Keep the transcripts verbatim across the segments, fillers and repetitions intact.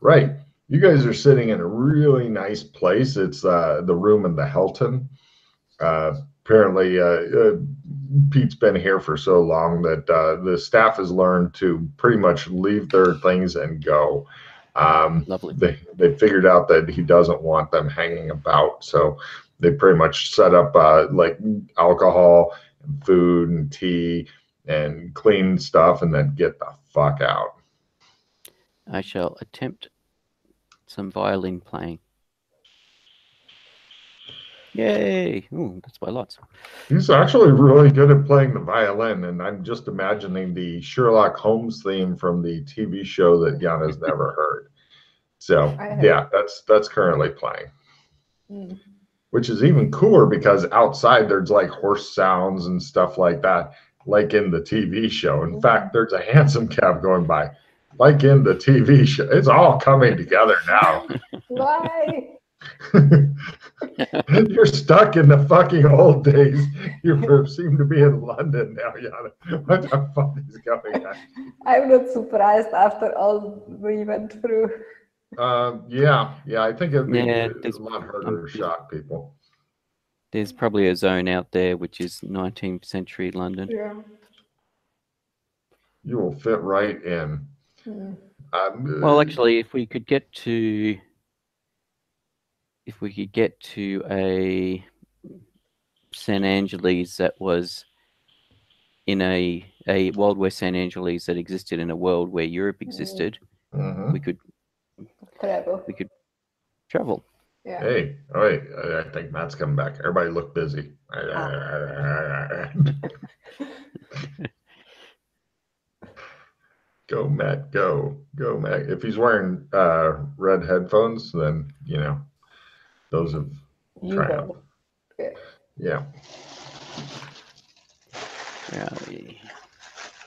Right. You guys are sitting in a really nice place. It's uh, the room in the Hilton. Uh, apparently, uh, uh, Pete's been here for so long that uh, the staff has learned to pretty much leave their things and go. Um, Lovely. They, they figured out that he doesn't want them hanging about, so they pretty much set up uh, like alcohol and food and tea and clean stuff and then get the fuck out. I shall attempt some violin playing. Yay! Ooh, that's by lots. He's actually really good at playing the violin, and I'm just imagining the Sherlock Holmes theme from the T V show that Yana's never heard. So yeah, that's that's currently playing. Mm. Which is even cooler because outside there's like horse sounds and stuff like that, like in the T V show. In mm. fact, there's a hansom cab going by, like in the T V show. It's all coming together now. Why? You're stuck in the fucking old days. You seem to be in London now, Yana. What the fuck is going on? I'm not surprised after all we went through. Uh, yeah, yeah. I think it'd be yeah, a lot harder to shock people. There's probably a zone out there which is nineteenth century London. Yeah. You will fit right in. Yeah. Um, well, actually, if we could get to. If we could get to a San Angeles that was in a a Wild West San Angeles that existed in a world where Europe existed, mm-hmm. we could travel. We could travel. Yeah. Hey, all right. I think Matt's coming back. Everybody look busy. Ah. Go, Matt. Go, go, Matt. If he's wearing uh, red headphones, then you know. Those have triumphed. Yeah. Yeah.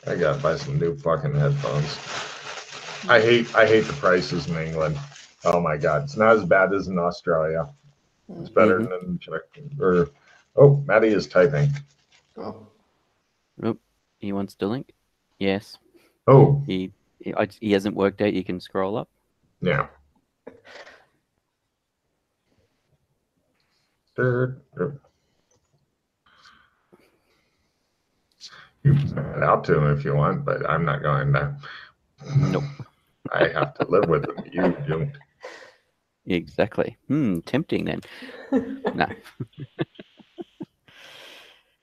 I gotta buy some new fucking headphones. I hate I hate the prices in England. Oh my god, it's not as bad as in Australia. It's better mm-hmm. than or oh, Maddie is typing. Oh. Oh, he wants the link. Yes. Oh. He he, he hasn't worked out. You can scroll up. Yeah. You can send it out to him if you want, but I'm not going to. Nope. I have to live with him. You don't. Exactly. Hmm. Tempting then. No.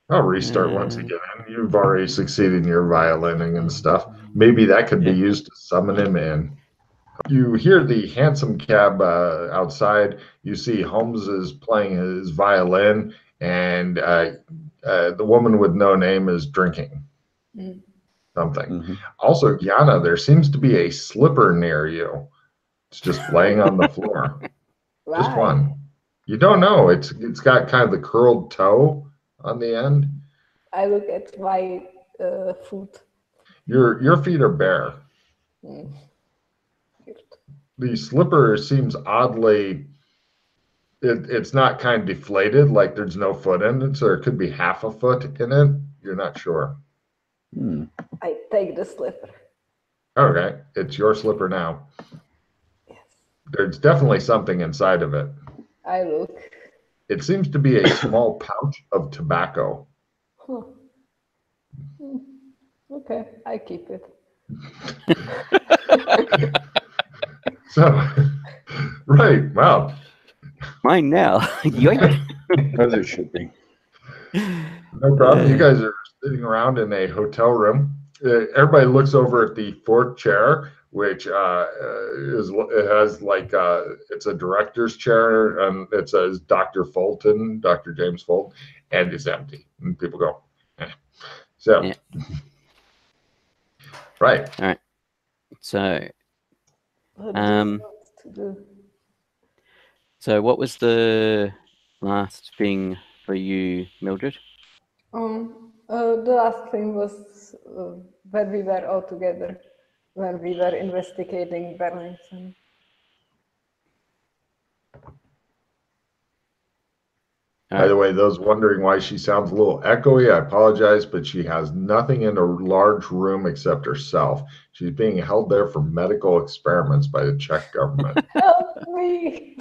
I'll restart uh, once again. You've already succeeded in your violining and stuff. Maybe that could yeah. be used to summon him in. You hear the hansom cab uh, outside. You see Holmes is playing his violin, and uh, uh, the woman with no name is drinking mm. something. Mm-hmm. Also, Yana, there seems to be a slipper near you. It's just laying on the floor. Wow. Just one. You don't know. It's it's got kind of the curled toe on the end. I look at my uh, foot. Your your feet are bare. Mm. The slipper seems oddly, it, it's not kind of deflated, like there's no foot in it, so there could be half a foot in it. You're not sure. Hmm. I take the slipper. Okay, it's your slipper now. Yes. There's definitely something inside of it. I look. It seems to be a small pouch of tobacco. Huh. Okay, I keep it. So, right, wow. Mine now. As it should be. No problem. You guys are sitting around in a hotel room. Everybody looks over at the fourth chair, which uh, is it has like, uh, it's a director's chair. Um, it says Doctor Fulton, Doctor James Fulton, and it's empty. And people go, eh. So, yeah. Right. All right. So... Um, so what was the last thing for you, Mildred? Um, uh, the last thing was uh, when we were all together, when we were investigating Bennington. By the way, those wondering why she sounds a little echoey, I apologize, but she has nothing in a large room except herself. She's being held there for medical experiments by the Czech government. Help me!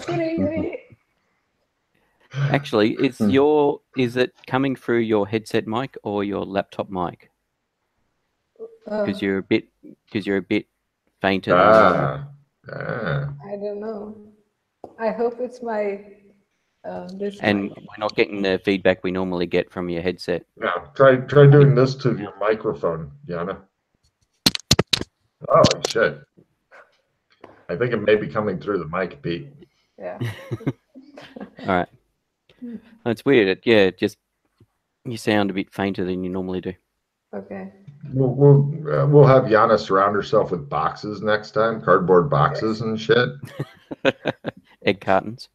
Actually, it's your, is it coming through your headset mic or your laptop mic? Because uh, you're a bit, because you're a bit fainter. Uh, uh. I don't know. I hope it's my... Uh, and we're not getting the feedback we normally get from your headset. Yeah, try try doing this to your microphone, Yana. Oh shit! I think it may be coming through the mic, Pete. Yeah. All right. That's weird. It, yeah, just you sound a bit fainter than you normally do. Okay. We'll we'll, uh, we'll have Yana surround herself with boxes next time, cardboard boxes and shit. Egg cartons.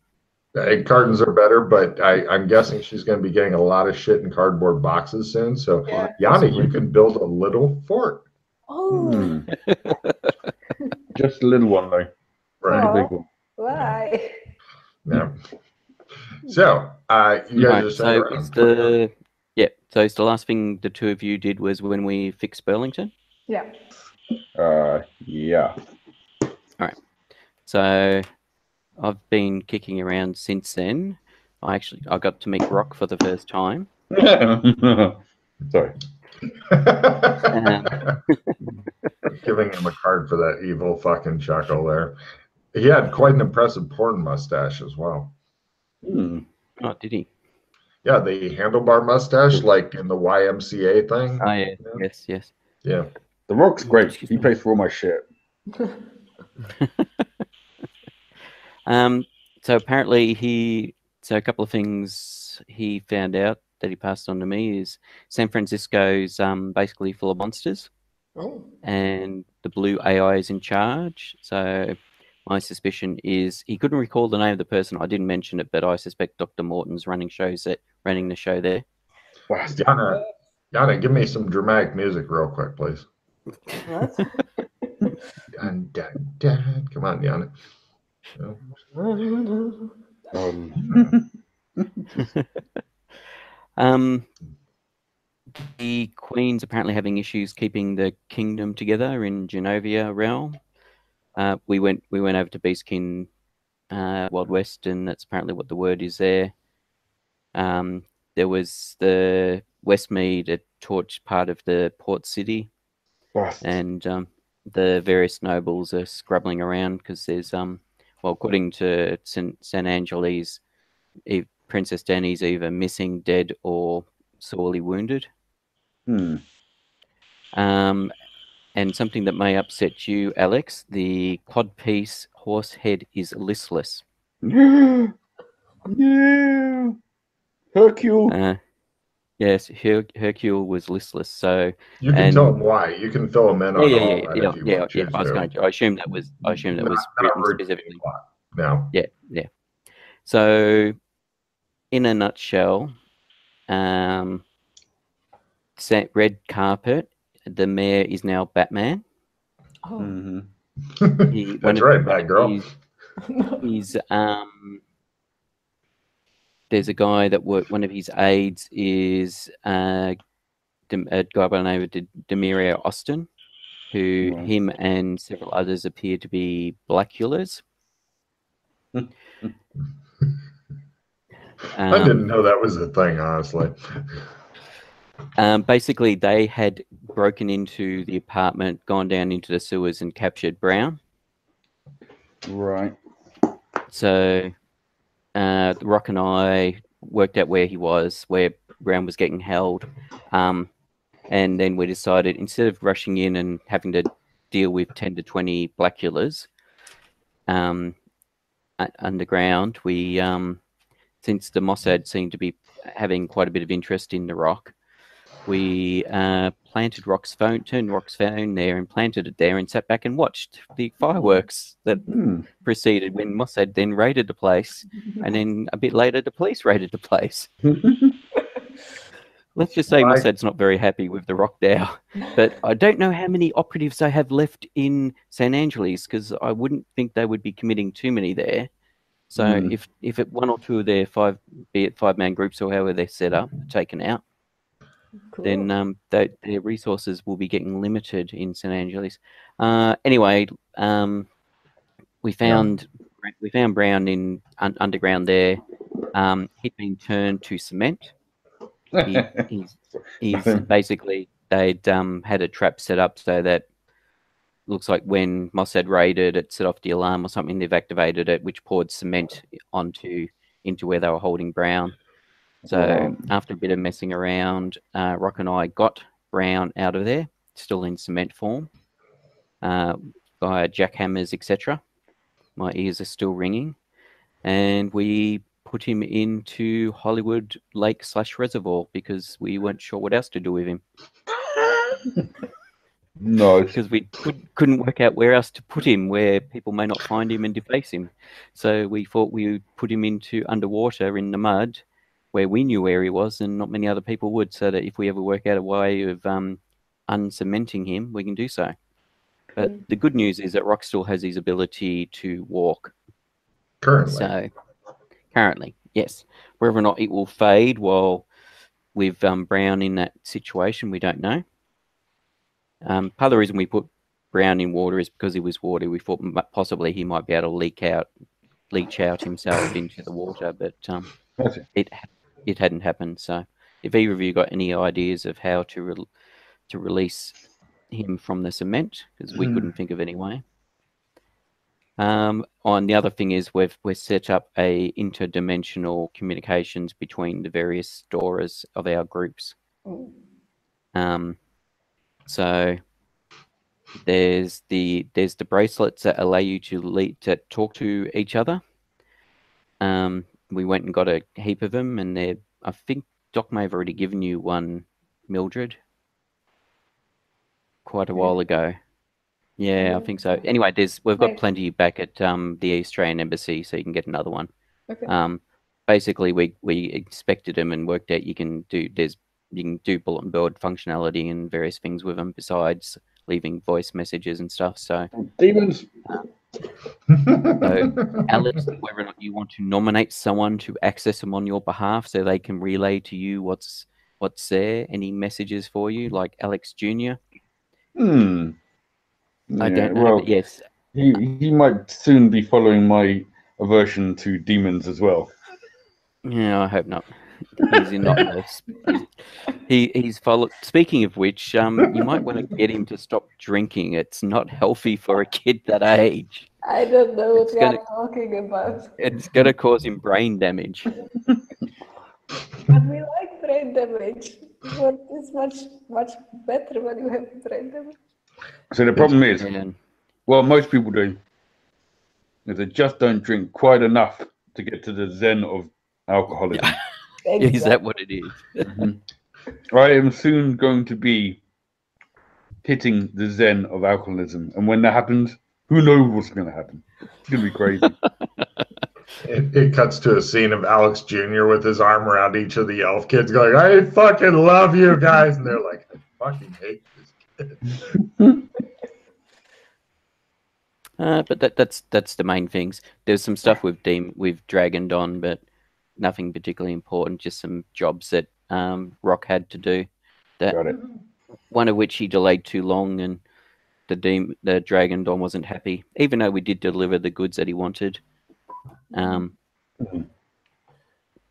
Egg cartons are better, but I, I'm guessing she's going to be getting a lot of shit in cardboard boxes soon. So, yeah, Yana, you can build a little fort. Oh, mm. Just a little one, though. Right? Oh, big one. Why? Yeah. So, uh, you guys right, are so it's the yeah. So it's the last thing the two of you did was when we fixed Burlington. Yeah. Uh, yeah. All right. So. I've been kicking around since then. I actually I got to meet Rock for the first time. Sorry. um, giving him a card for that evil fucking chuckle there. He had quite an impressive porn mustache as well. Hmm. Oh, did he? Yeah, the handlebar mustache, like in the Y M C A thing. Oh, yeah. You know? Yes, yes. Yeah. The Rock's great. He pays for all my shit. Um, so apparently he, so a couple of things he found out that he passed on to me is San Francisco's um, basically full of monsters. Oh. And the blue A I is in charge. So my suspicion is he couldn't recall the name of the person. I didn't mention it, but I suspect Doctor Morton's running shows that running the show there. Wow, Yana, Yana, give me some dramatic music real quick, please. What? Dun, dun, dun. Come on, Yana. Um, um, the Queen's apparently having issues keeping the kingdom together in Genovia realm. Uh, we went we went over to Beastkin, uh, Wild West, and that's apparently what the word is there. Um, there was the Westmead, a torch part of the port city, yes. And um, the various nobles are scrubbling around because there's um. Well, according to San, San Angeles, Princess Danny's either missing, dead, or sorely wounded. Hmm. Um, and something that may upset you, Alex, the codpiece horse head is listless. Yeah. Yeah. Hercule. Uh, yes, Her Hercule was listless. So you can and, tell him why. You can fill him in. Yeah, on yeah, all yeah, that yeah, if you yeah, want yeah. To. I was going to. I assume that was. I assume that not, was written specifically. No. Yeah, yeah. So, in a nutshell, um, red carpet. The mayor is now Batman. Oh. Mm-hmm. he, That's right, bad girl. He's, he's um. There's a guy that worked, one of his aides is uh, a guy by the name of De Demirio Austin, who right. him and several others appear to be Blackulars. um, I didn't know that was a thing, honestly. Um, basically, they had broken into the apartment, gone down into the sewers and captured Brown. Right. So... Uh, Rock and I worked out where he was, where Brown was getting held, um, and then we decided instead of rushing in and having to deal with ten to twenty Blackulars um, underground, we, um, since the Mossad seemed to be having quite a bit of interest in the Rock, we uh, planted Rock's phone, turned Rock's phone there and planted it there and sat back and watched the fireworks that mm. proceeded when Mossad then raided the place. And then a bit later, the police raided the place. Let's just say Why? Mossad's not very happy with the Rock now. But I don't know how many operatives they have left in San Angeles because I wouldn't think they would be committing too many there. So mm. if if it, one or two of their five, be it five man groups or however they're set up, taken out, cool. then um, they, their resources will be getting limited in San Angeles. Uh, anyway, um, we found yeah. we found Brown in un underground there. Um, he'd been turned to cement. He, he's he's basically they'd um, had a trap set up so that. Looks like when Mossad raided, it set off the alarm or something. They've activated it, which poured cement onto into where they were holding Brown. So um, after a bit of messing around, uh, Rock and I got Brown out of there, still in cement form, uh, via jackhammers, et cetera. My ears are still ringing, and we put him into Hollywood Lake slash Reservoir because we weren't sure what else to do with him. No, because we could, couldn't work out where else to put him, where people may not find him and deface him. So we thought we would put him into underwater in the mud, where we knew where he was, and not many other people would. So that if we ever work out a way of um, uncementing him, we can do so. But mm. the good news is that Rock still has his ability to walk. Currently, so currently, yes. Whether or not it will fade while with um, Brown in that situation, we don't know. Um, part of the reason we put Brown in water is because he was water. We thought possibly he might be able to leak out, leach out himself into the water, but um, okay. it it hadn't happened. So, if either of you got any ideas of how to re to release him from the cement, because we mm. couldn't think of any way. Um, on the other thing is we've we've set up a interdimensional communications between the various storers of our groups. Um. So there's the there's the bracelets that allow you to lead, to talk to each other. Um, we went and got a heap of them, and they I think Doc may have already given you one, Mildred, quite a while ago. Yeah, yeah. I think so. Anyway, there's we've got plenty back at um, the Australian Embassy, so you can get another one. Okay. Um, basically, we we inspected them and worked out you can do there's. You can do bulletin board functionality and various things with them besides leaving voice messages and stuff. So, demons. Um, so Alex, whether or not you want to nominate someone to access them on your behalf, so they can relay to you what's what's there, any messages for you, like Alex Junior. Hmm. I yeah, don't know. Well, yes, he he might soon be following my aversion to demons as well. Yeah, I hope not. He's in not he he's followed. Speaking of which, um, you might want to get him to stop drinking. It's not healthy for a kid that age. I don't know what you're talking about. It's gonna cause him brain damage. But we like brain damage. But it's much much better when you have brain damage. So the problem is, well, most people do, is they just don't drink quite enough to get to the zen of alcoholism. Yeah. Exactly. Is that what it is? Mm-hmm. I am soon going to be hitting the zen of alcoholism, and when that happens, who knows what's going to happen? It's going to be crazy. it, it cuts to a scene of Alex Junior with his arm around each of the elf kids, going, "I fucking love you guys," and they're like, "I fucking hate this kid." uh, but that, that's that's the main things. There's some stuff we've deemed we've Dragon Don, but. Nothing particularly important, just some jobs that um, Rock had to do. That, Got it. One of which he delayed too long, and the, de the Dragon Don wasn't happy, even though we did deliver the goods that he wanted. Um,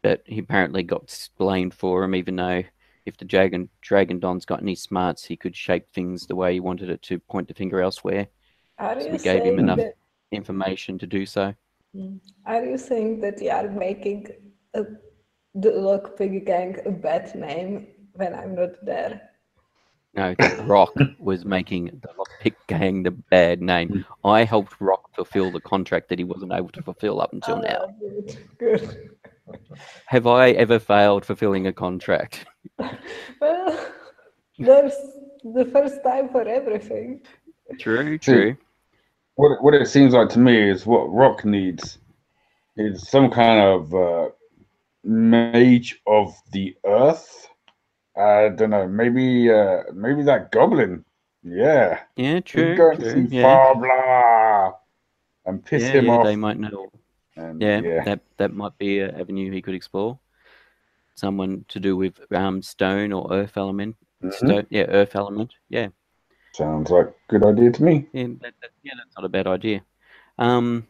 but he apparently got blamed for him, even though if the Dragon, Dragon Don's got any smarts, he could shape things the way he wanted it to point the finger elsewhere. So we gave him enough information to do so. Are you saying that you are making... Uh, the Lockpick Gang a bad name when I'm not there? No, Rock was making the Lockpick Gang the bad name. I helped Rock fulfill the contract that he wasn't able to fulfill up until oh, now. Good. Good. Have I ever failed fulfilling a contract? Well, there's the first time for everything. True, true. What, what it seems like to me is what Rock needs is some kind of... Uh, Mage of the Earth. I don't know. Maybe, uh, maybe that goblin. Yeah. Yeah. True. Go and see Fabla and piss yeah, him yeah, off. They might know. And, yeah, yeah, that that might be an avenue he could explore. Someone to do with um, stone or earth element. Mm-hmm. Stone, yeah, earth element. Yeah. Sounds like a good idea to me. Yeah, that, that, yeah, that's not a bad idea. Um,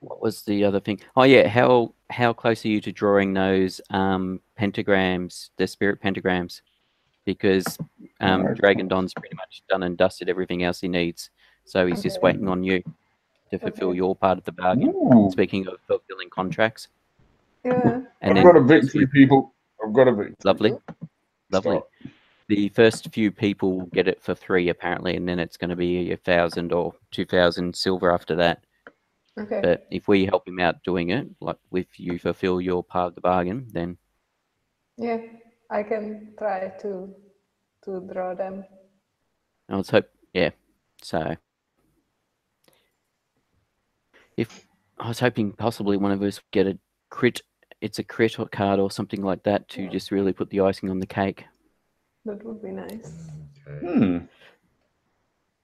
what was the other thing? Oh, yeah, how how close are you to drawing those um, pentagrams, the spirit pentagrams? Because um, no, Dragon Don's pretty much done and dusted everything else he needs. So he's okay. just waiting on you to fulfill your part of the bargain. Ooh. Speaking of fulfilling contracts. Yeah. And I've got a victory, people. I've got a victory. Lovely. Lovely. Stop. The first few people get it for free, apparently, and then it's going to be a thousand or two thousand silver after that. Okay. But if we help him out doing it, like if you fulfill your part of the bargain, then... Yeah, I can try to to draw them. I was hope, yeah. So if I was hoping possibly one of us get a crit, it's a crit or card or something like that to yeah. just really put the icing on the cake. That would be nice. Okay. Hmm.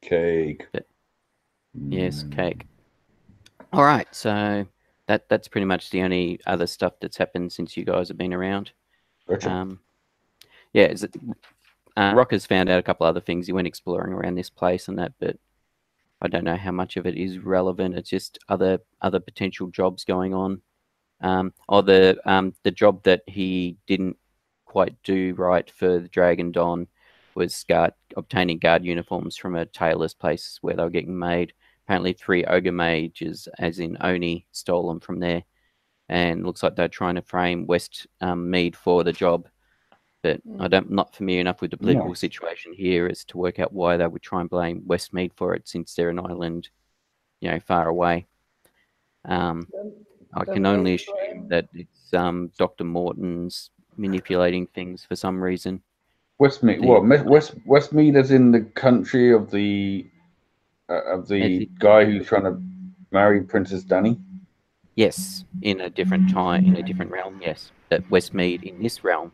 Cake. But, yes, mm. cake. All right, so that that's pretty much the only other stuff that's happened since you guys have been around. Gotcha. Um, yeah, is it, uh, Rocker's found out a couple other things. He went exploring around this place and that, but I don't know how much of it is relevant. It's just other other potential jobs going on. Um, or the um, the job that he didn't quite do right for the Dragon Don was guard, obtaining guard uniforms from a tailor's place where they were getting made. Apparently three ogre mages, as in Oni, stole them from there, and looks like they're trying to frame West um, Mead for the job. But I don't, not familiar enough with the political no. situation here as to work out why they would try and blame Westmead for it, since they're an island, you know, far away. Um, don't, I don't can only assume blame. that it's um, Doctor Morton's manipulating things for some reason. Westmead, well, West Westmead is in the country of the uh, of the guy who's trying to marry Princess Danny. Yes, in a different time, in a different realm. Yes, that Westmead in this realm,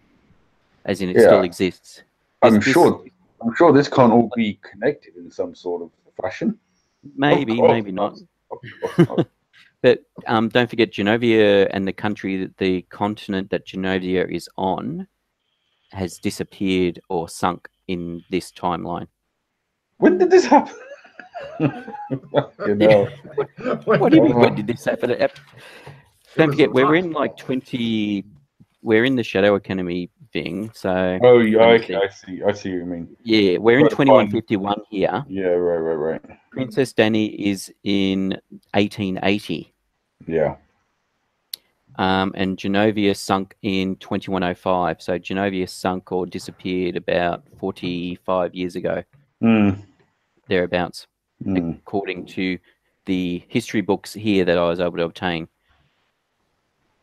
as in it yeah. still exists. This, I'm sure. This, I'm sure this can't all be connected in some sort of fashion. Maybe, oh, maybe not. Oh, oh, oh. But um, don't forget, Genovia and the country, that the continent that Genovia is on has disappeared or sunk in this timeline. When did this happen? You know. what, what do you mean, when did this happen? Don't forget, we're in like twenty... We're in the Shadow Academy thing, so... Oh, yeah, okay, I see. I see what you mean. Yeah, we're in twenty-one fifty-one here. Yeah, right, right, right. Princess Danny is in eighteen eighty. Yeah. Um, and Genovia sunk in twenty-one oh five. So Genovia sunk or disappeared about forty-five years ago. Mm. Thereabouts, mm. according to the history books here that I was able to obtain.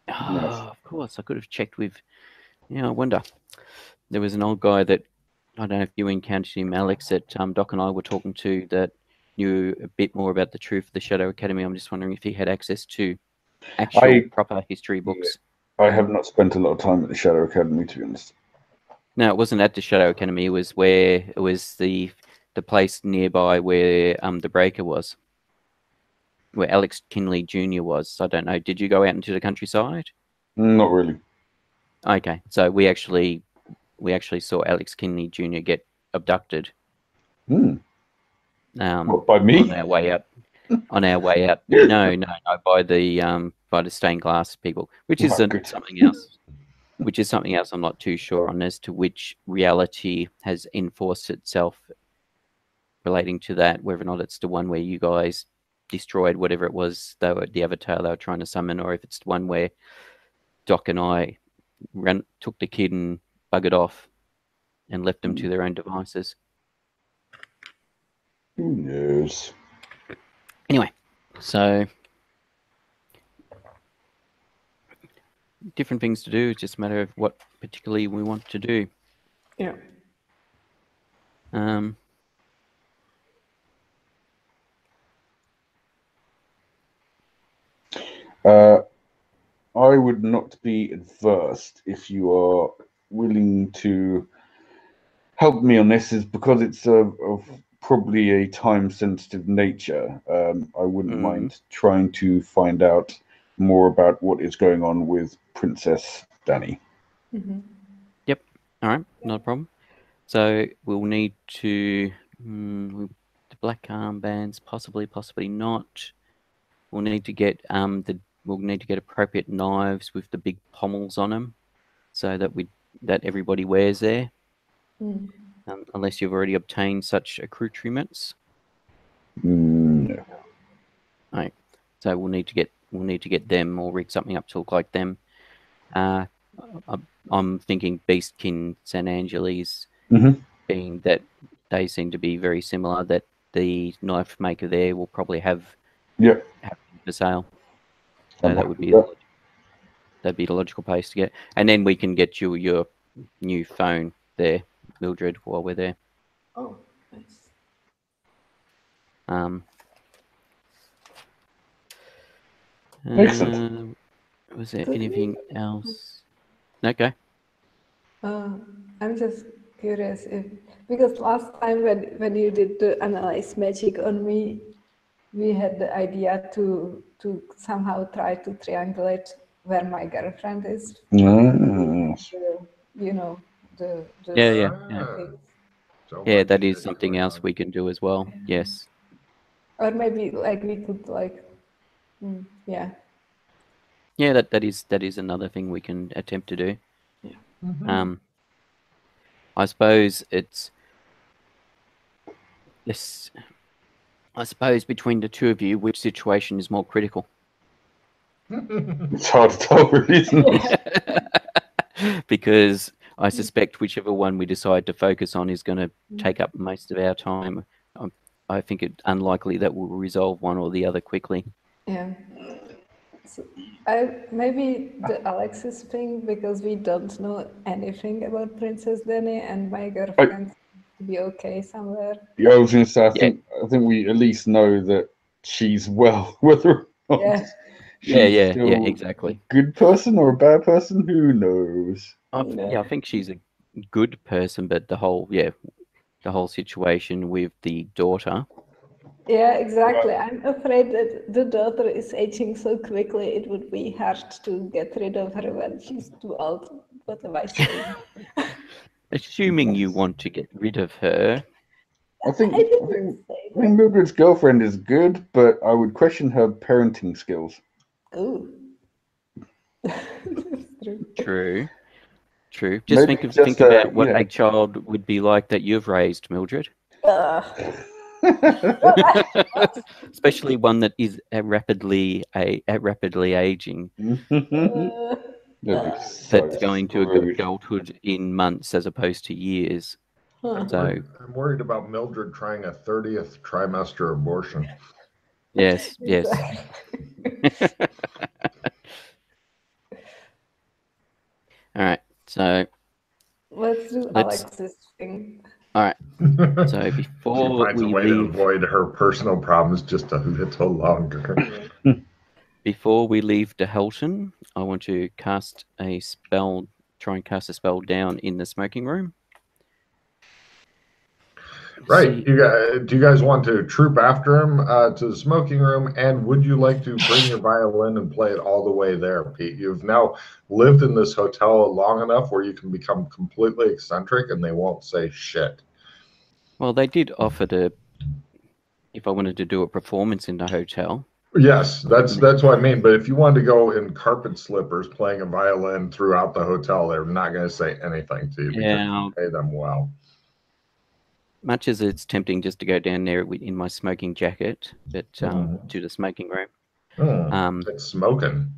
Oh, nice. Of course, I could have checked with, you know, I wonder. There was an old guy that, I don't know if you encountered him, Alex, that um, Doc and I were talking to, that knew a bit more about the truth of the Shadow Academy. I'm just wondering if he had access to actual I, proper history books. I have not spent a lot of time at the Shadow Academy, to be honest. No, it wasn't at the Shadow Academy. It was where, it was the the place nearby where um, the Breaker was. Where Alex Kinley Junior was. I don't know. Did you go out into the countryside? Not really. Okay, so we actually we actually saw Alex Kinley Junior get abducted. Hmm. Um, what, by me? On our way out. On our way out. No, no, no. By the um, by the stained glass people, which is oh, a, something else. Which is something else. I'm not too sure on as to which reality has enforced itself relating to that. Whether or not it's the one where you guys destroyed whatever it was they were, the avatar they were trying to summon, or if it's one where Doc and I ran, took the kid and buggered off and left them to their own devices. Who knows? Anyway, so different things to do. It's just a matter of what particularly we want to do. Yeah. Um. Uh, I would not be adverse if you are willing to help me on this, is because it's a, a probably a time-sensitive nature. Um, I wouldn't mm. mind trying to find out more about what is going on with Princess Danny. Mm-hmm. Yep. All right. Not a problem. So we'll need to um, the black armbands, possibly, possibly not. We'll need to get um the we'll need to get appropriate knives with the big pommels on them, so that we that everybody wears there. Mm. Um, unless you've already obtained such accoutrements. No. Mm. All right. So we'll need to get we'll need to get them or rig something up to look like them. Uh, I'm thinking Beastkin, San Angeles, mm-hmm. being that they seem to be very similar. That the knife maker there will probably have yeah have for sale. So that would be the, that'd be the logical place to get. And then we can get you your new phone there, Mildred, while we're there. Oh, nice. Um, excellent. Uh, was there Could anything we... else? Okay. Uh, I'm just curious if, because last time when, when you did the analyze magic on me, we had the idea to to somehow try to triangulate where my girlfriend is. Mm. The, you know, the, the yeah, yeah, yeah. So yeah, that is something else we can do as well. Yeah. Yes. Or maybe like we could like, mm, yeah. Yeah, that that is that is another thing we can attempt to do. Yeah. Mm-hmm. Um. I suppose it's this. I suppose between the two of you, which situation is more critical? It's hard to tell, really, isn't it? Because I suspect whichever one we decide to focus on is going to take up most of our time. I, I think it's unlikely that we'll resolve one or the other quickly. Yeah. So I, maybe the Alexis thing, because we don't know anything about Princess Danny, and my girlfriend... I be okay somewhere. Yeah, I was going to say, I think, yeah. I think we at least know that she's well, whether or not yeah. she's yeah, yeah, still yeah, exactly. a good person or a bad person, who knows? I, yeah. yeah, I think she's a good person, but the whole, yeah, the whole situation with the daughter. Yeah, exactly. Right. I'm afraid that the daughter is aging so quickly, it would be hard to get rid of her when she's too old. What am I saying? Assuming you want to get rid of her, I think I, I think, I think Mildred's girlfriend is good, but I would question her parenting skills. Oh, true. True, true. Just Maybe think of just think a, about what yeah. a child would be like that you've raised, Mildred. Uh. Especially one that is a rapidly a, a rapidly aging. Uh. Uh, so that's going to a adulthood in months as opposed to years. Huh. So I'm worried about Mildred trying a thirtieth trimester abortion. Yes, yes. All right, so let's do let's, Alex's thing. All right, so before finds we a way leave, to avoid her personal problems just a little longer. Before we leave to Hilton, I want to cast a spell, try and cast a spell down in the smoking room. Right. See, you guys, do you guys want to troop after him uh, to the smoking room? And would you like to bring your violin and play it all the way there, Pete? You've now lived in this hotel long enough where you can become completely eccentric and they won't say shit. Well, they did offer to, if I wanted to do a performance in the hotel. Yes, that's that's what I mean. But if you wanted to go in carpet slippers playing a violin throughout the hotel, they're not going to say anything to you because yeah. you pay them well. Much as it's tempting just to go down there in my smoking jacket, but um, mm. to the smoking room. Mm. Um, it's smoking.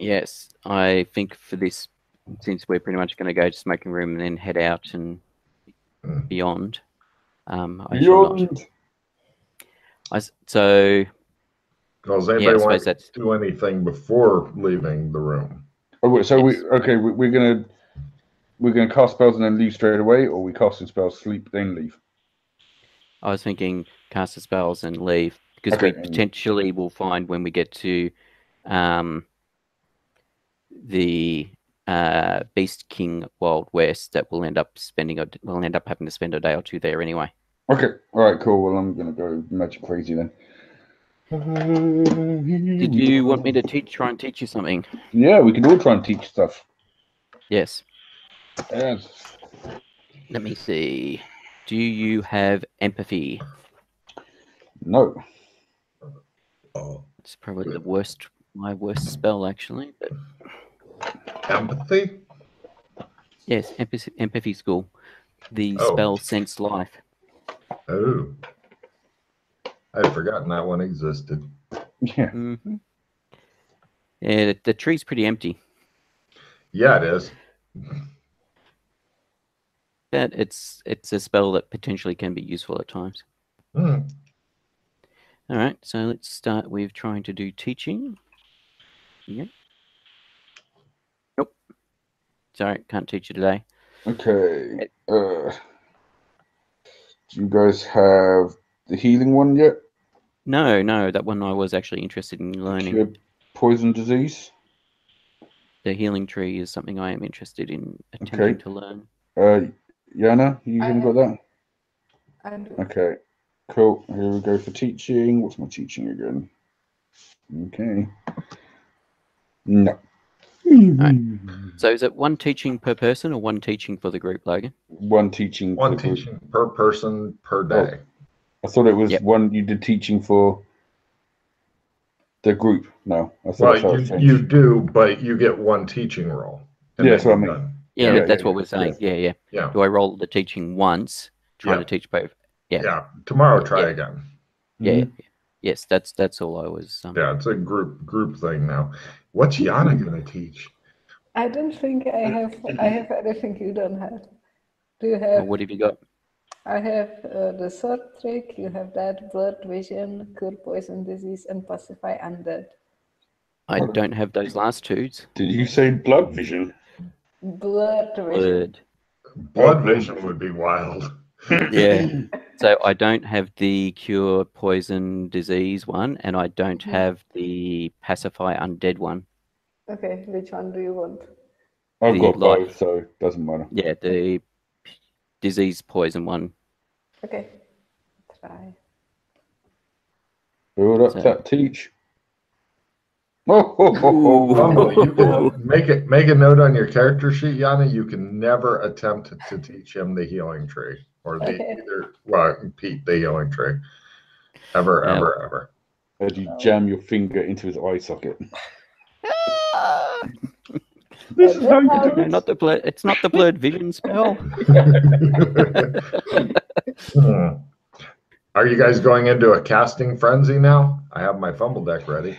Yes, I think for this, since we're pretty much going to go to smoking room and then head out and mm. beyond. Um, I beyond. I, so... Does anybody yeah, want to that's... do anything before leaving the room? Oh, so yes. we okay? We, we're gonna we're gonna cast spells and then leave straight away, or we cast the spells, sleep, then leave. I was thinking cast the spells and leave because okay. we potentially will find when we get to um, the uh, Beast King Wild West that we'll end up spending. We'll end up having to spend a day or two there anyway. Okay. All right, cool. Well, I'm going to go magic crazy then. Did you want me to teach? try and teach you something? Yeah, we can all try and teach stuff. Yes. Yes. Let me see. Do you have empathy? No. Oh. It's probably the worst, my worst spell, actually. But... Empathy? Yes, empathy, empathy school. The oh. spell Sense Life. Oh. I'd forgotten that one existed. Yeah. Mm-hmm. Yeah, the, the tree's pretty empty. Yeah, it is. But it's it's a spell that potentially can be useful at times. Mm. All right, so let's start with trying to do teaching. Yeah. Nope. Sorry, can't teach you today. Okay. Uh, do you guys have the healing one yet? No, no, that one I was actually interested in learning. Poison disease? The healing tree is something I am interested in attempting okay. to learn. Uh, Yana, you haven't got that? I okay, cool. Here we go for teaching. What's my teaching again? Okay. No. Right. So is it one teaching per person or one teaching for the group, Logan? One teaching One per teaching group. per person per day. Oh. I thought it was yep. one you did teaching for the group. No, I thought well, you, you do, but you get one teaching role. Yeah, that's what I mean. Done. Yeah, yeah, that's yeah, what we're saying. Yeah. Yeah, yeah, yeah. Do I roll the teaching once, trying yeah. to teach both? Yeah. Yeah. Tomorrow, try yeah. again. Yeah. Mm-hmm. yeah. Yes, that's that's all I was. Um... Yeah, it's a group group thing now. What's Yana going to teach? I don't think I have. I have anything you don't have. Do you have? Well, what have you got? I have uh, the sword trick, you have that, blurred vision, cure poison disease, and pacify undead. I don't have those last two. Did you say blood vision? Blurred vision. Blood, blood vision would be wild. Yeah. So I don't have the cure poison disease one, and I don't have the pacify undead one. Okay, which one do you want? I've the, got both, like, so it doesn't matter. Yeah, the... disease poison one. Okay. Try. Build up so. that teach. Oh, oh, oh, oh. You can make it make a note on your character sheet, Yana. You can never attempt to teach him the healing tree. Or the okay. either well Pete the healing tree. Ever, no. ever, ever. How do you jam your finger into his eye socket? This is how you do it. Not the blurred, it's not the blurred vision spell. hmm. Are you guys going into a casting frenzy now? I have my fumble deck ready.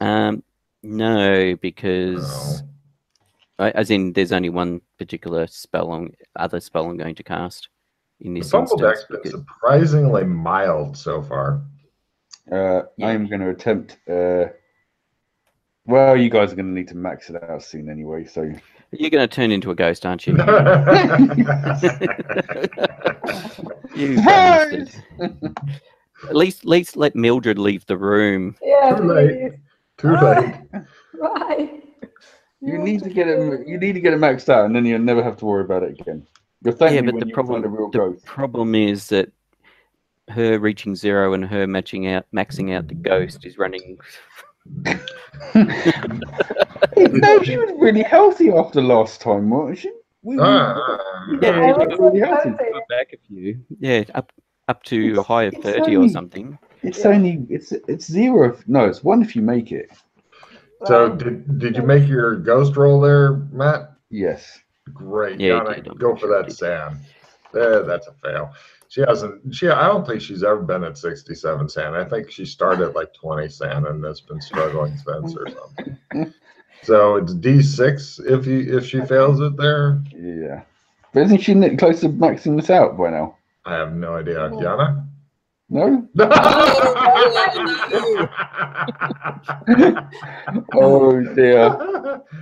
Um, no, because oh. I, as in, there's only one particular spell on other spell I'm going to cast in this. The fumble deck's been surprisingly mild so far. Uh, yeah. I'm going to attempt. Uh, Well, you guys are going to need to max it out soon anyway, so... You're going to turn into a ghost, aren't you? you hey! At least, at least let Mildred leave the room. Yeah, Too please. late. Too late. Why? You, you need to get it. You need to get it maxed out, and then you'll never have to worry about it again. You'll thank yeah, me but when the problem, find a real the ghost. problem is that her reaching zero and her matching out, maxing out the ghost is running. No, she was really healthy after last time, wasn't she? We, uh, we, yeah, yeah, really healthy. Back a few. Yeah, up up to it's, a high of thirty only, or something. It's yeah. only it's it's zero. If, no, it's one if you make it. So um, did did you make your ghost roll there, Matt? Yes. Great. Yeah, Yana, did, go for sure that, Sam. There, that's a fail. She hasn't. She. I don't think she's ever been at sixty-seven San. I think she started at like twenty San and has been struggling since or something. So it's D six if you if she fails it there. Yeah, but isn't she close to maxing this out by now? I have no idea, Yana. No. Oh dear.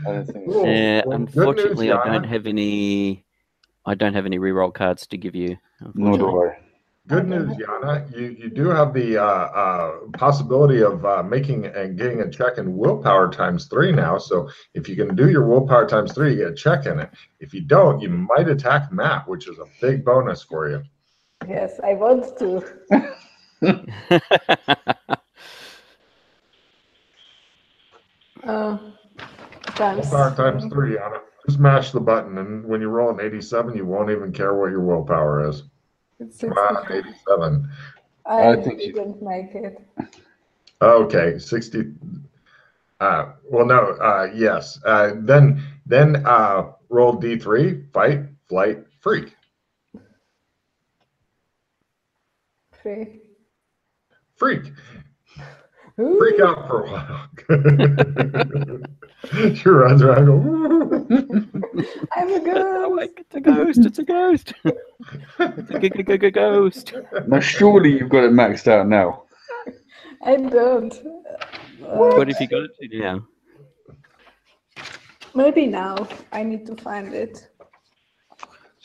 I think yeah. Well, unfortunately, news, I don't have any. I don't have any reroll cards to give you. No, do I. Good news, Yana. You you do have the uh, uh, possibility of uh, making and getting a check in willpower times three now. So if you can do your willpower times three, you get a check in it. If you don't, you might attack Matt, which is a big bonus for you. Yes, I want to. Uh, times. times three on it. Just mash the button, and when you roll an eighty-seven, you won't even care what your willpower is. It's ah, eighty-seven. I, I think you didn't make it. Okay, sixty. Uh, well, no. Uh, yes. Uh, then, then uh, roll D three. Fight, flight, freak. Freak. Freak. Ooh. Freak out for a while. She runs around going, I'm a ghost. Like, it's a ghost. It's a ghost. It's a ghost. Now, surely you've got it maxed out now. I don't. What? What if you got it? Yeah. Maybe now. I need to find it.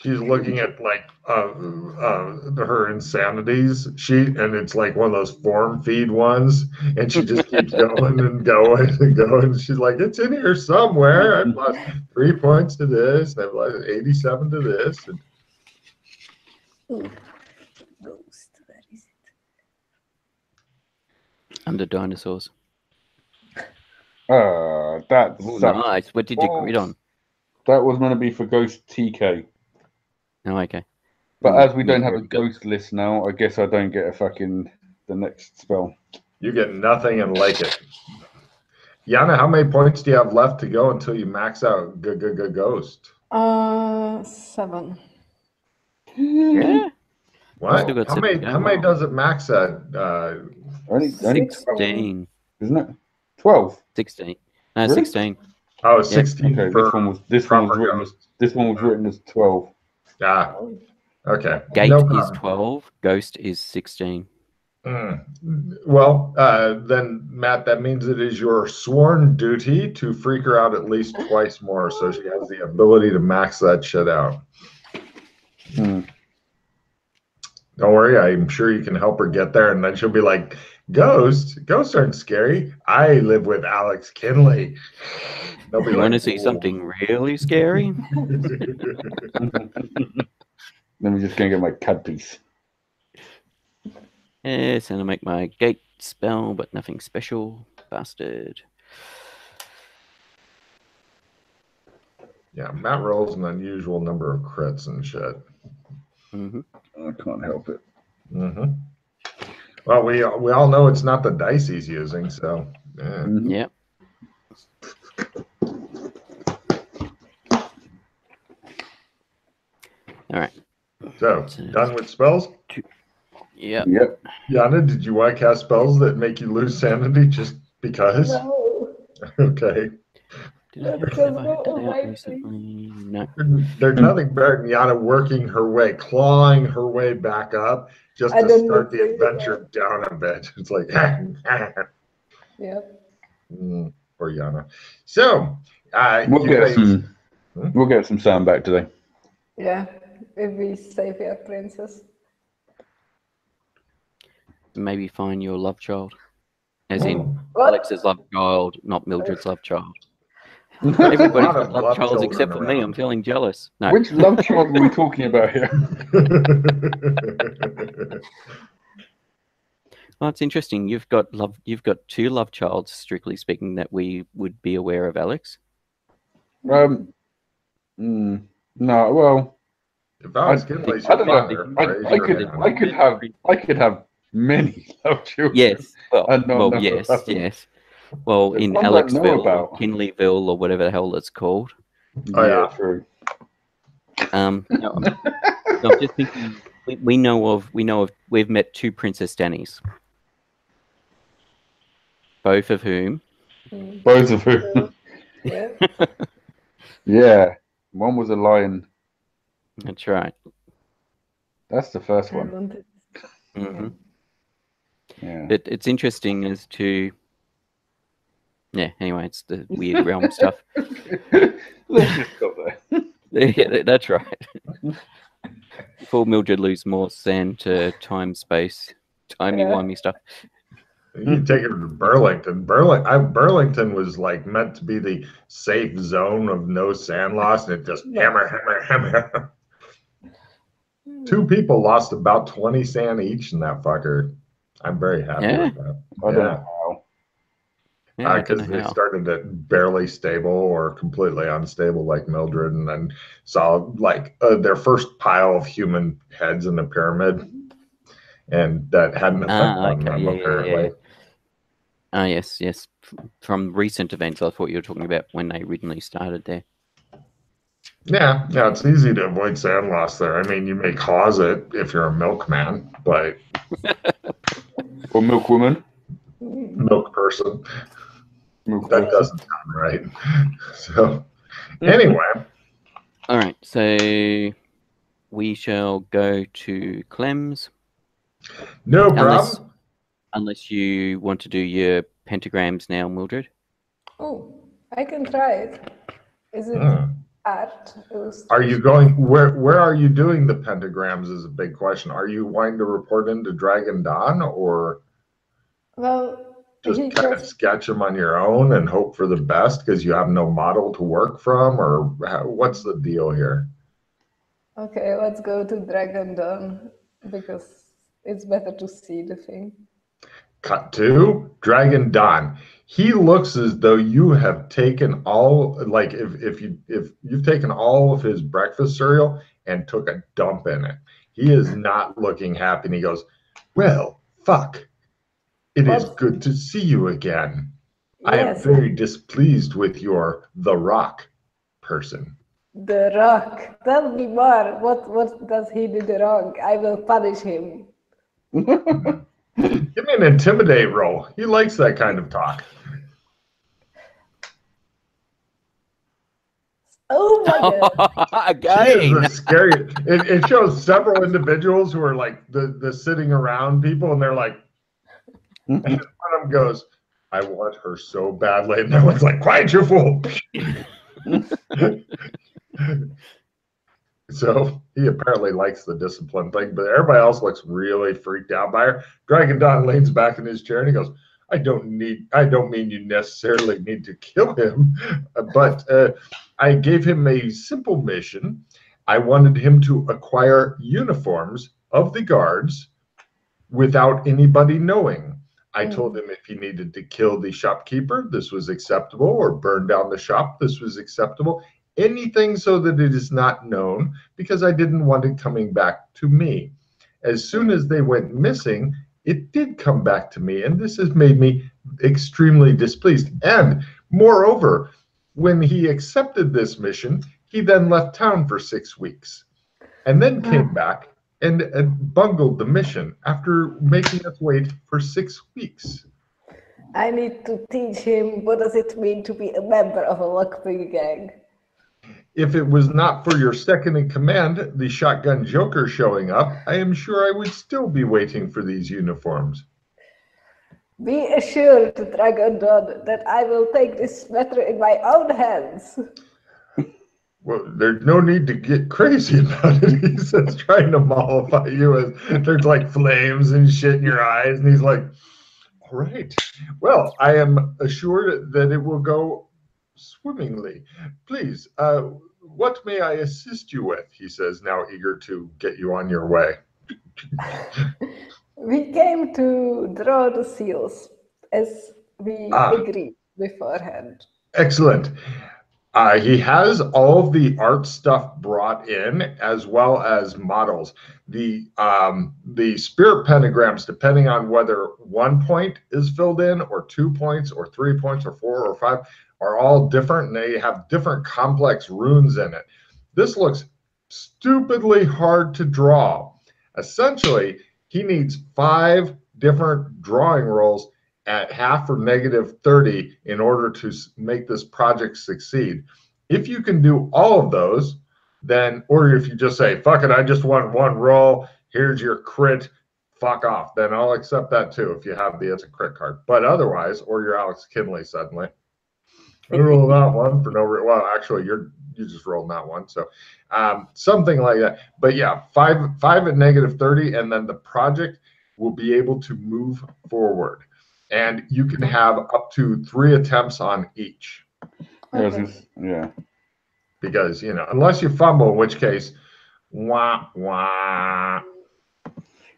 She's looking at like uh, uh, her insanities sheet, and it's like one of those form feed ones, and she just keeps going and going and going. She's like, it's in here somewhere. I've lost three points to this. I've lost eighty-seven to this. And... Ooh. Ghost, where is it? Under dinosaurs. Uh, that's nice. What did you read on? That was meant to be for Ghost T K. Oh, okay. But as we don't have a ghost list now, I guess I don't get a fucking the next spell. You get nothing and like it. Yana, how many points do you have left to go until you max out g-g-g-ghost? Uh, seven. Yeah. What? How many, how many does it max at? Uh, only, only sixteen. twelve, isn't it? twelve? sixteen. No, really? sixteen. Oh, sixteen. Yeah. Okay, this one was, this one was written as, this one was written as twelve. Ah, okay. Gate no is twelve, ghost is sixteen. Mm. Well, uh, then, Matt, that means it is your sworn duty to freak her out at least twice more, so she has the ability to max that shit out. Mm. Don't worry, I'm sure you can help her get there, and then she'll be like, ghosts? Ghosts aren't scary. I live with Alex Kinley. You like, want to see something really scary? Let me just go and get my cut piece. Yes, and I'll make my gate spell, but nothing special. Bastard. Yeah, Matt rolls an unusual number of crits and shit. Mm-hmm. I can't help it. Mm-hmm. Well, we, we all know it's not the dice he's using, so... Yeah. Yep. All right. So, done with spells? Yep. Yep. Yana, did you want to cast spells that make you lose sanity just because? No. Okay. Did I no, away, no. There's nothing better than Yana working her way, clawing her way back up just I to start the adventure that. Down a bit. It's like, yep. Mm, poor Yana. So, uh, we'll, get guys, some, hmm? we'll get some sound back today. Yeah. If we save your princess. Maybe find your love child. As in, what? Alex's love child, not Mildred's love child. Everybody's got love, love childs except for around. Me. I'm feeling jealous. No. Which love child are we talking about here? Well, it's interesting. You've got love. You've got two love childs, strictly speaking, that we would be aware of, Alex. Um. Mm, no. Well. If I was Kinley, I don't know. I, I could, hand. I could have, I could have many love children. Yes. Well, well yes, yes. Well, in Alexville, or Kinleyville, or whatever the hell it's called. Oh yeah, yeah true. Um, no, I'm, no, I'm just thinking. We, we know of, we know of, we've met two Princess Dannys, both of whom, both of whom, yeah. Yeah, one was a lion. That's right. That's the first one. Mm-hmm. Yeah. It, it's interesting as to. Yeah. Anyway, it's the weird realm stuff. Let's just stop there. Yeah, that's right. Before Mildred lose more sand to time, space, timey wimey stuff. You take her to Burlington. Burling, I, Burlington was like meant to be the safe zone of no sand loss, and it just hammer, hammer, hammer. Two people lost about twenty sand each in that fucker. I'm very happy yeah. with that. I don't yeah. know how. Because yeah, uh, they how. started at barely stable or completely unstable like Mildred, and then saw like uh, their first pile of human heads in the pyramid. And that had an effect ah, okay. on them, yeah, apparently. Yeah, yeah. Ah, yes, yes. From recent events, I thought you were talking about when they originally started there. Yeah, yeah, it's easy to avoid sand loss there. I mean, you may cause it if you're a milkman, but... or milkwoman. Milk person. Milk that person. Doesn't sound right. So, anyway. All right, so we shall go to Clem's. No problem. Unless, unless you want to do your pentagrams now, Mildred. Oh, I can try it. Is it... Uh. Are you going where where are you doing the pentagrams is a big question. Are you wanting to report into Dragon Don or well just kind doesn't... of sketch them on your own and hope for the best because you have no model to work from, or how, what's the deal here? Okay, let's go to Dragon Don because it's better to see the thing. Cut to Dragon Don. He looks as though you have taken all, like if if you if you've taken all of his breakfast cereal and took a dump in it. He is not looking happy, and he goes, "Well, fuck. It What's... is good to see you again. Yes. I am very displeased with your The Rock person." The Rock. Tell me more. What what does he do the wrong? I will punish him. Give me an intimidate roll. He likes that kind of talk. Oh my God! She is the scary. It, it shows several individuals who are like the the sitting around people, and they're like, and one of them goes, "I want her so badly," and everyone's like, "Quiet, you fool!" So he apparently likes the discipline thing, but everybody else looks really freaked out by her. Dragon Don leans back in his chair and he goes, I don't need, I don't mean you necessarily need to kill him, but uh, I gave him a simple mission. I wanted him to acquire uniforms of the guards without anybody knowing. I told him if he needed to kill the shopkeeper, this was acceptable, or burn down the shop, this was acceptable. Anything so that it is not known, because I didn't want it coming back to me. As soon as they went missing, it did come back to me, and this has made me extremely displeased. And moreover, when he accepted this mission, he then left town for six weeks and then came back and, and bungled the mission after making us wait for six weeks. I need to teach him what does it mean to be a member of a Lockpick Gang. If it was not for your second in command, the shotgun joker showing up, I am sure I would still be waiting for these uniforms. Be assured, Dragon Don, that I will take this matter in my own hands. Well, there's no need to get crazy about it. He says, trying to mollify you as there's like flames and shit in your eyes. And he's like, all right. Well, I am assured that it will go swimmingly. Please, uh, what may I assist you with? He says, now eager to get you on your way. We came to draw the seals as we ah, agreed beforehand. Excellent. Uh, he has all of the art stuff brought in, as well as models. The um, the spirit pentagrams, depending on whether one point is filled in, or two points, or three points, or four, or five, are all different, and they have different complex runes in it. This looks stupidly hard to draw. Essentially, he needs five different drawing rolls at half or negative thirty in order to make this project succeed. If you can do all of those, then, or if you just say, fuck it, I just want one roll, here's your crit, fuck off, then I'll accept that too if you have the it's a crit card. But otherwise, or you're Alex Kinley suddenly. You roll that one for no reason. Well, actually, you're you just rolled that one, so um, something like that. But yeah, five five at negative thirty, and then the project will be able to move forward, and you can have up to three attempts on each. Okay. Yeah, because you know, unless you fumble, in which case, Wah, wah.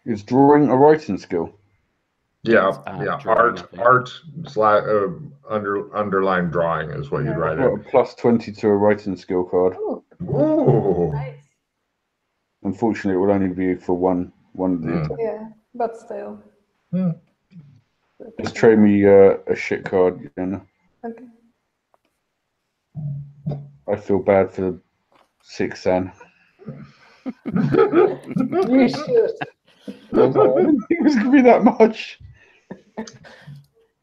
Is drawing a writing skill? Yeah, uh, yeah. Art, art, slash, uh, under underline drawing is what yeah. you'd write. Got a plus twenty to a writing skill card. Ooh. Ooh. Nice. Unfortunately, it will only be for one one of the. Mm. Yeah, but still. Yeah. Just trade me uh, a shit card, you know. Okay. I feel bad for six San. You should. I didn't think it was gonna be that much.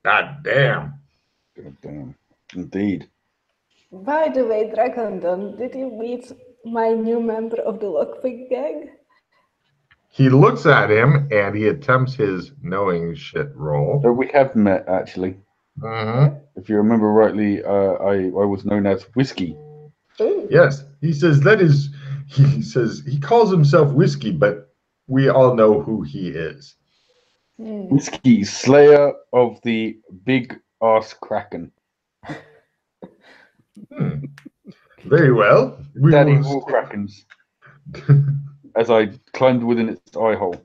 God damn. God damn. Indeed. By the way, Dragon Don, did you meet my new member of the Lockpick Gang? He looks at him and he attempts his knowing shit roll. So we have met, actually. Uh-huh. If you remember rightly, uh, I, I was known as Whiskey. Ooh. Yes. He says that is, he says, he calls himself Whiskey, but we all know who he is. Mm. Whiskey, slayer of the big ass kraken. Hmm. Very well. We Daddy all krakens. As I climbed within its eye hole.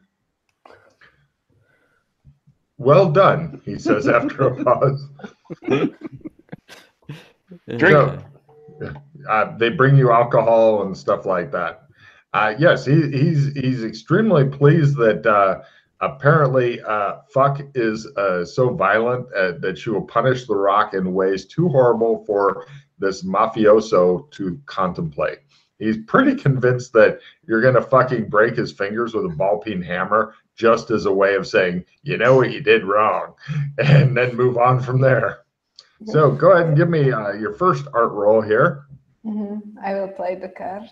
Well done, he says after a pause. Drink. So, uh, they bring you alcohol and stuff like that. Uh, yes, he, he's he's extremely pleased that uh, apparently uh, fuck is uh, so violent uh, that she will punish the rock in ways too horrible for this mafioso to contemplate. He's pretty convinced that you're going to fucking break his fingers with a ball-peen hammer just as a way of saying, you know what you did wrong, and then move on from there. So go ahead and give me uh, your first art roll here. Mm-hmm. I will play the card.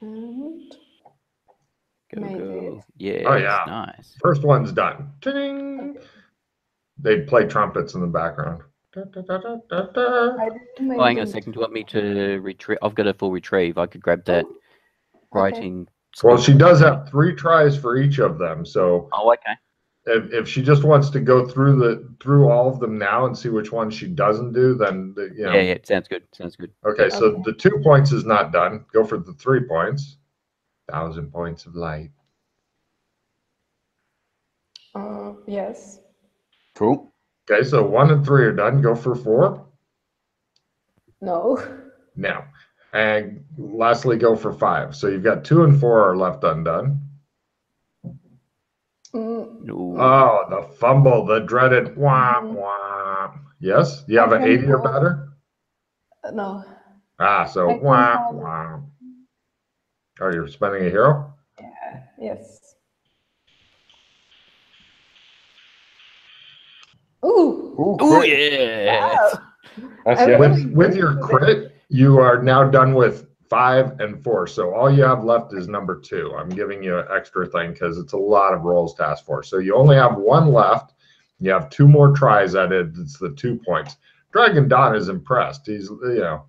And go, go. Yeah, oh, yeah. Nice. First one's done. Ta-ding! They play trumpets in the background. Da, da, da, da, da. I oh, hang on a second. Do you want me to retrieve? I've got a full retrieve. I could grab that writing. Okay. Well, she does have three tries for each of them. So, oh, okay. If, if she just wants to go through the through all of them now and see which one she doesn't do, then the, you know. Yeah, yeah, sounds good. Sounds good. Okay, okay, so the two points is not done. Go for the three points. Thousand points of light. Uh, yes. Cool. Okay, so one and three are done. Go for four. No. No. And lastly, go for five. So you've got two and four are left undone. Mm. No. Oh, the fumble, the dreaded womp womp. Yes? You have I an eighty or better? Uh, no. Ah, so womp womp. Oh, you're spending a hero? Yeah, yes. Ooh. Oh yeah. Wow. With, with your crit, you are now done with five and four. So all you have left is number two. I'm giving you an extra thing because it's a lot of rolls to ask for. So you only have one left. You have two more tries at it. It's the two points. Dragon Don is impressed. He's, you know,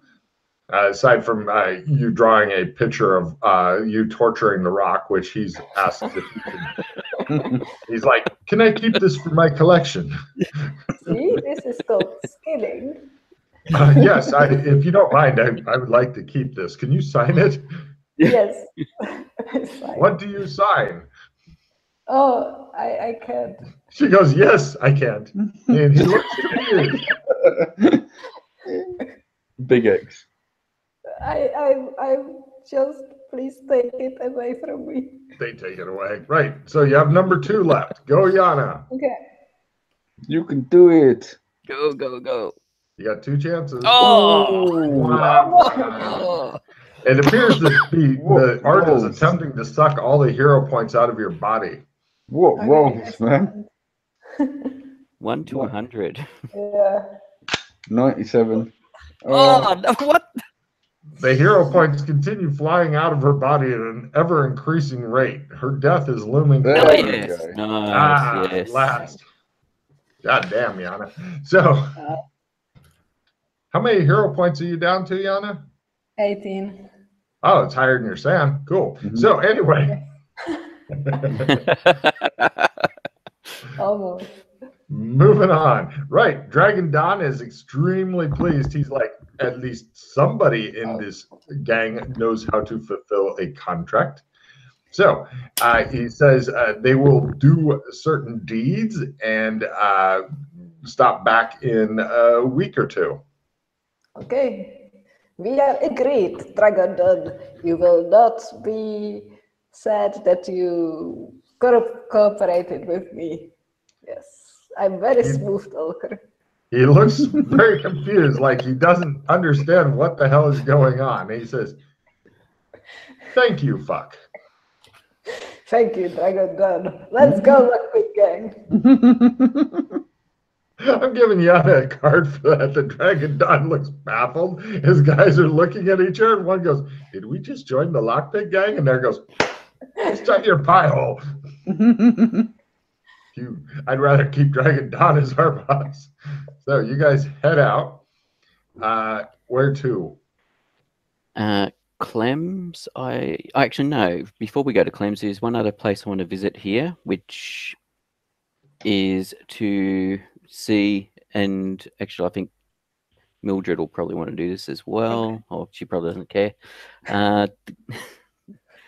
uh, aside from uh, you drawing a picture of uh, you torturing the rock, which he's asked if you can. He's like, can I keep this for my collection? See, this is called stealing. Uh, yes, I, if you don't mind, I, I would like to keep this. Can you sign it? Yes. What do you sign? Oh, I, I can't. She goes, yes, I can't. And he looks confused. Big X. I, I, I just... Please take it away from me. They take it away. Right. So you have number two left. Go, Yana. Okay. You can do it. Go, go, go. You got two chances. Oh! Wow. Oh. It appears that the, the art is attempting to suck all the hero points out of your body. What okay, rolls, man? One to a hundred. Yeah. ninety-seven. Oh, oh what? The hero points continue flying out of her body at an ever-increasing rate. Her death is looming. There yes. No, ah, yes. Last. God damn, Yana. So, how many hero points are you down to, Yana? eighteen. Oh, it's higher than your Sam. Cool. Mm-hmm. So, anyway. Almost. Moving on. Right. Dragon Don is extremely pleased. He's like, at least somebody in this gang knows how to fulfill a contract. So uh, he says uh, they will do certain deeds and uh, stop back in a week or two. Okay, we are agreed, Dragon Don. You will not be sad that you co cooperated with me. Yes, I'm very smooth talker. He looks very confused, like he doesn't understand what the hell is going on. He says, "Thank you, fuck." Thank you, Dragon Don. Let's go, Lockpick Gang. I'm giving Yana a card for that. The Dragon Don looks baffled. His guys are looking at each other, and one goes, "Did we just join the Lockpick Gang?" And there goes, "Shut your pie hole." You, I'd rather keep Dragon Don as our boss. So you guys head out. Uh, where to? Uh, Clem's. I actually no. Before we go to Clem's, there's one other place I want to visit here, which is to see. And actually, I think Mildred will probably want to do this as well. Okay. Or she probably doesn't care. Uh,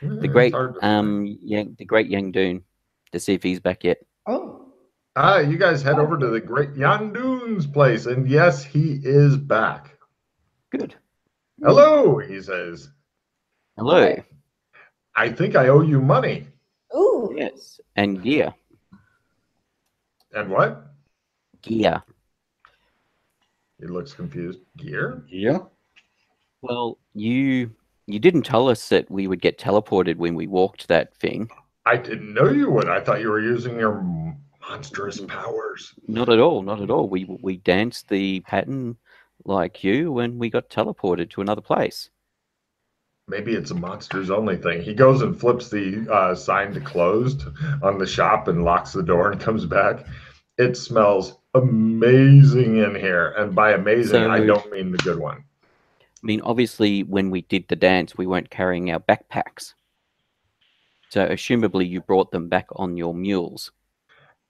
the great um, Yang, the Great Yang Doon, to see if he's back yet. Oh. Ah, you guys head over to the Great Yang Doon's place, and yes, he is back. Good. Hello, he says. Hello. Hi. I think I owe you money. Ooh. Yes, and gear. And what? Gear. He looks confused. Gear? Yeah. Well, you you didn't tell us that we would get teleported when we walked that thing. I didn't know you would. I thought you were using your monstrous powers. Not at all. Not at all. We we danced the pattern like you when we got teleported to another place. Maybe it's a monsters only thing. He goes and flips the uh, sign to closed on the shop and locks the door and comes back. It smells amazing in here. And by amazing, so, I don't mean the good one. I mean, obviously, when we did the dance, we weren't carrying our backpacks. So, assumably, you brought them back on your mules.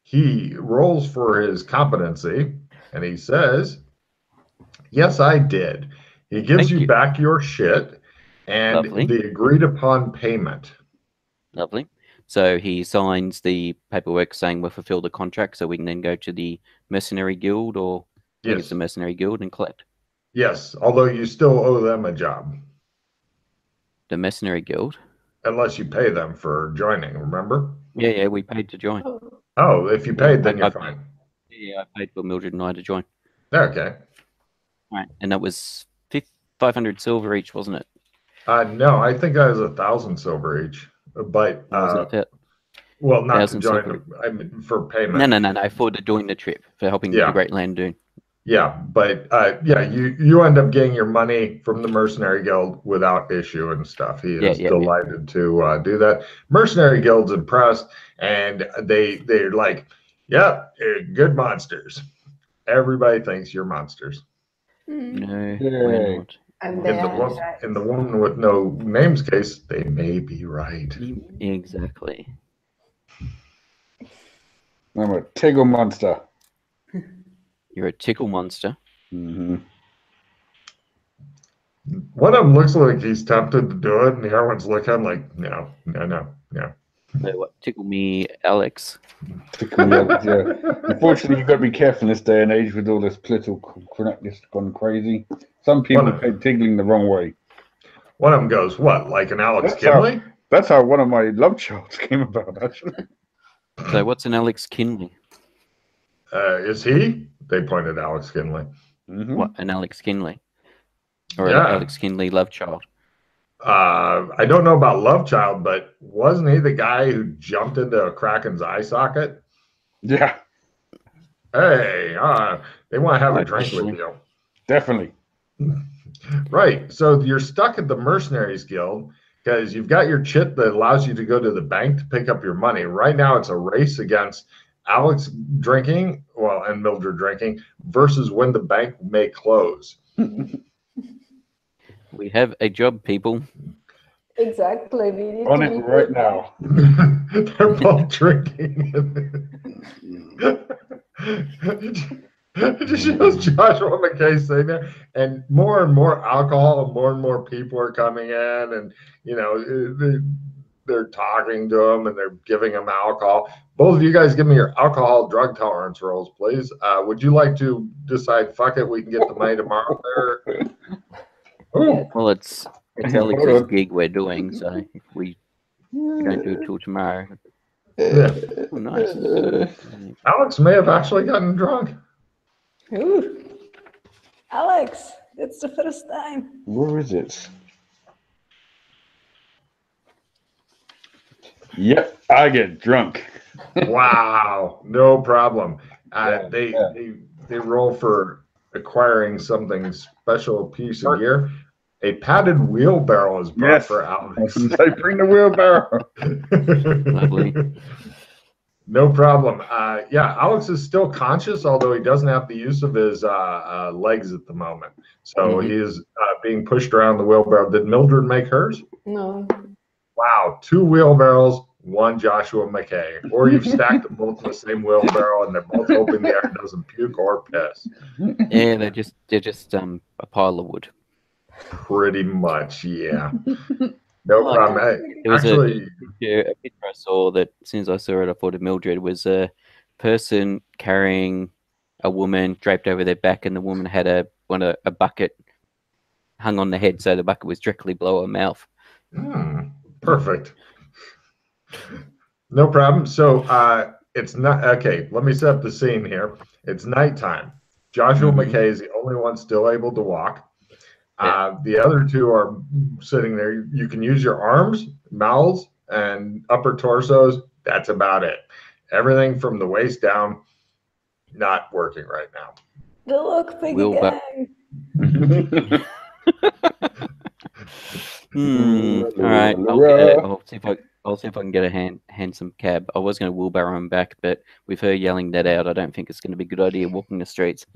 He rolls for his competency, and he says, yes, I did. He gives you, you back your shit, and Lovely. The agreed-upon payment. Lovely. So, he signs the paperwork saying we'll fulfill the contract, so we can then go to the Mercenary Guild, or yes. It's the Mercenary Guild, and collect. Yes, although you still owe them a job. The Mercenary Guild? Unless you pay them for joining, remember? Yeah, yeah, we paid to join. Oh, if you paid, then I, you're I, fine. Yeah, I paid for Mildred and I to join. Okay. All right, and that was five hundred silver each, wasn't it? Uh, no, I think that was a thousand silver each. But, uh, that? well, not to join, the, I mean, for payment. No, no, no, no, for to join the trip, for helping yeah. the Great Land Doon. Yeah, but uh, yeah, you, you end up getting your money from the Mercenary Guild without issue and stuff. He is yeah, yeah, delighted yeah. to uh, do that. Mercenary Guild's impressed, and they, they're like, yep, yeah, good monsters. Everybody thinks you're monsters. No, we're not. And in, the one, in the woman with no names case, they may be right. Exactly. I'm a tickle monster. You're a tickle monster. Mm-hmm. One of them looks like he's tempted to do it, and the other one's looking like, no, no, no, no. Wait, what? Tickle me, Alex. Tickle me, Alex, yeah. Unfortunately, you've got to be careful in this day and age with all this political correctness gone crazy. Some people are tickling the wrong way. One of them goes, what, like an Alex Kinley? That's how one of my love charts came about, actually. So what's an Alex Kinley? Uh, is he? They pointed Alex Kinley. Mm-hmm. What, an Alex Kinley? Or yeah. an Alex Kinley love child? Uh, I don't know about love child, but wasn't he the guy who jumped into a Kraken's eye socket? Yeah. Hey, uh, they want to have right, a drink definitely. with you. Definitely. Right. So you're stuck at the Mercenaries Guild because you've got your chit that allows you to go to the bank to pick up your money. Right now it's a race against Alex drinking, well, and Mildred drinking, versus when the bank may close. We have a job, people. Exactly. We need On to it right it. now. They're both drinking. It was Joshua McKay sitting there, and more and more alcohol, and more and more people are coming in, and you know they, they're talking to him and they're giving him alcohol. Both of you guys, give me your alcohol drug tolerance rolls, please. Uh, would you like to decide? Fuck it, we can get the money tomorrow. There. Ooh. Well, it's it's Alex's gig we're doing, so if we don't do it till tomorrow. Yeah. Oh, nice. Uh, Alex may have actually gotten drunk. Ooh. Alex, it's the first time. Where is it? Yep, I get drunk. Wow, no problem. Uh, yeah, they, yeah. they they roll for acquiring something special piece of gear. A padded wheelbarrow is brought yes. for Alex. They bring the wheelbarrow. Lovely. No problem. Uh, yeah, Alex is still conscious, although he doesn't have the use of his uh, uh, legs at the moment. So mm-hmm. he is uh, being pushed around the wheelbarrow. Did Mildred make hers? No. Wow, two wheelbarrows, one Joshua McKay. Or you've stacked them both in the same wheelbarrow, and they're both hoping the air doesn't puke or piss. Yeah, they're just they're just um, a pile of wood. Pretty much, yeah. No oh, problem. I, there was actually, a, a picture I saw that, as soon as I saw it, I thought of Mildred, was a person carrying a woman draped over their back, and the woman had a one a, a bucket hung on the head, so the bucket was directly below her mouth. Hmm. Perfect. No problem. So uh, it's not okay. Let me set up the scene here. It's nighttime. Joshua mm-hmm. McKay is the only one still able to walk. Uh, the other two are sitting there. You can use your arms, mouths, and upper torsos. That's about it. Everything from the waist down, not working right now. The Lockpick Gang. Hmm. All right. I'll, get I'll, see if I, I'll see if I can get a hand, handsome cab. I was going to wheelbarrow him back, but with her yelling that out, I don't think it's going to be a good idea walking the streets.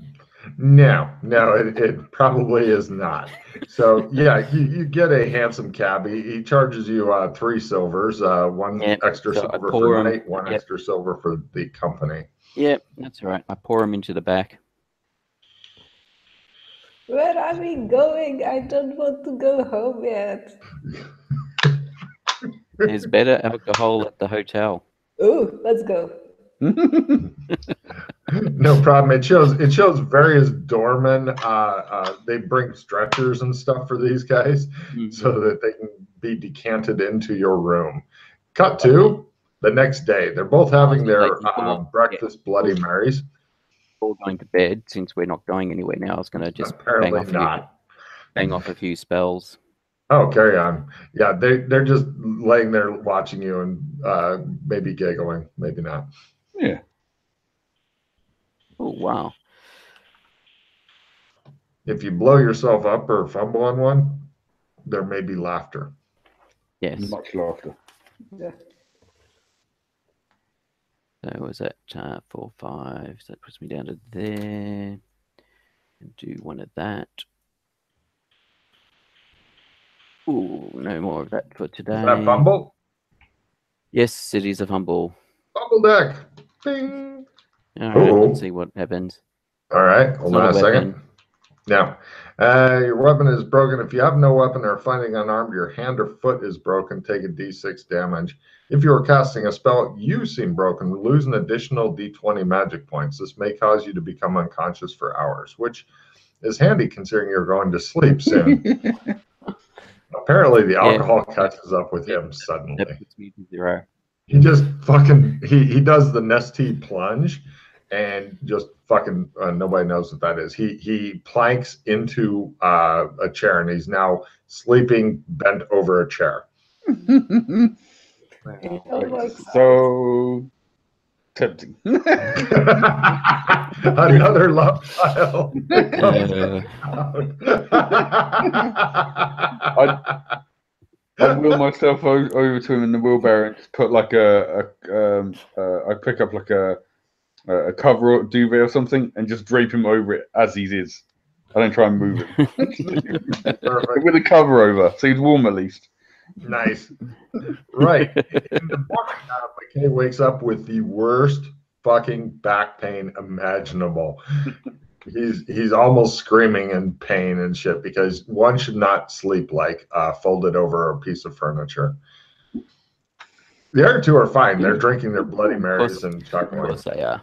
No, no, it, it probably is not. So, yeah, you, you get a handsome cab. He, he charges you uh, three silvers, uh, one yep, extra so silver for the night, one yep. extra silver for the company. Yeah, that's all right. I pour him into the back. Where are we going? I don't want to go home yet. There's better alcohol at the hotel. Ooh, let's go. No problem. It shows. It shows various doormen. Uh, uh, they bring stretchers and stuff for these guys, mm-hmm. so that they can be decanted into your room. Cut to the next day. They're both having their uh, breakfast Bloody Marys. All going to bed since we're not going anywhere now. I was going to just Apparently bang, off not. Few, bang off a few spells. Oh, carry on. Yeah, they, they're just laying there watching you and uh, maybe giggling, maybe not. Yeah. Oh, wow. If you blow yourself up or fumble on one, there may be laughter. Yes. Much laughter. Yeah. So was that uh, four, five? So that puts me down to there. And do one of that. Ooh, no more of that for today. Is that a fumble? Yes, it is a fumble. Fumble deck. Bing. All right, let's see what happens. All right, hold on a second. Now, uh, your weapon is broken. If you have no weapon or fighting unarmed, your hand or foot is broken. Take a d six damage. If you are casting a spell, you seem broken. Lose an additional d twenty magic points. This may cause you to become unconscious for hours, which is handy considering you're going to sleep soon. Apparently, the alcohol yeah. catches up with him suddenly. Zero. He just fucking, he, he does the nesty plunge. And just fucking uh, nobody knows what that is. He he planks into uh, a chair, and he's now sleeping bent over a chair. Wow. So tempting. Another love child. Uh. I, I wheel myself over to him in the wheelbarrow and just put like a, a um, uh, I pick up like a. Uh, a cover or duvet or something, and just drape him over it as he is. I don't try and move him. With a cover over, so he's warm at least. Nice. Right. In the morning, uh, McKay wakes up with the worst fucking back pain imaginable. He's he's almost screaming in pain and shit because one should not sleep like uh, folded over a piece of furniture. The other two are fine. They're drinking their Bloody Marys and chocolate. Yeah.